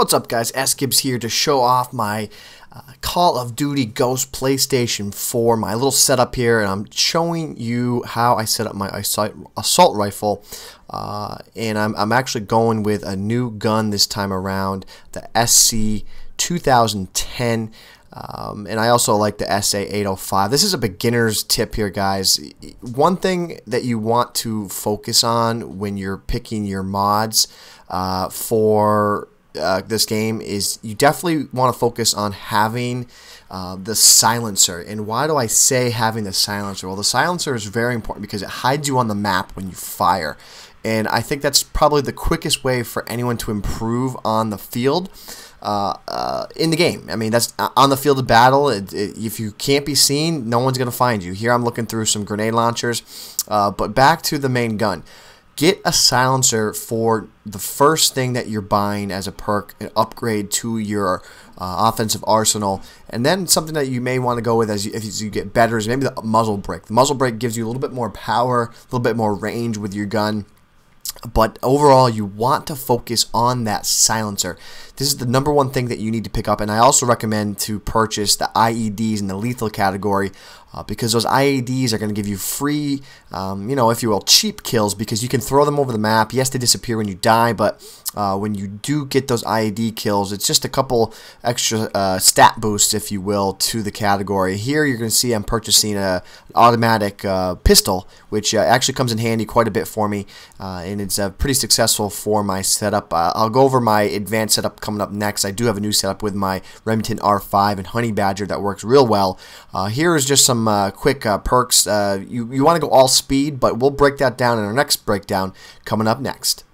What's up guys, Sgibs here to show off my Call of Duty Ghost PlayStation 4, my little setup here, and I'm showing you how I set up my assault rifle, and I'm actually going with a new gun this time around, the SC 2010, and I also like the SA805. This is a beginner's tip here, guys. One thing that you want to focus on when you're picking your mods for this game is you definitely want to focus on having the silencer. And why do I say having the silencer? Well, the silencer is very important because it hides you on the map when you fire, and I think that's probably the quickest way for anyone to improve on the field, in the game. I mean, that's on the field of battle. If you can't be seen, no one's gonna find you. Here I'm looking through some grenade launchers, but back to the main gun. Get a silencer for the first thing that you're buying as a perk, an upgrade to your offensive arsenal, and then something that you may want to go with as you get better is maybe the muzzle brake. The muzzle brake gives you a little bit more power, a little bit more range with your gun, but overall you want to focus on that silencer. This is the number one thing that you need to pick up, and I also recommend to purchase the IEDs in the lethal category, because those IEDs are going to give you free, you know, if you will, cheap kills, because you can throw them over the map. Yes, they disappear when you die, but when you do get those IED kills, it's just a couple extra stat boosts, if you will, to the category. Here you're going to see I'm purchasing an automatic pistol, which actually comes in handy quite a bit for me, and it's pretty successful for my setup. I'll go over my advanced setup coming up next. I do have a new setup with my Remington R5 and Honey Badger that works real well. Here is just some quick perks. You want to go all speed, but we'll break that down in our next breakdown coming up next.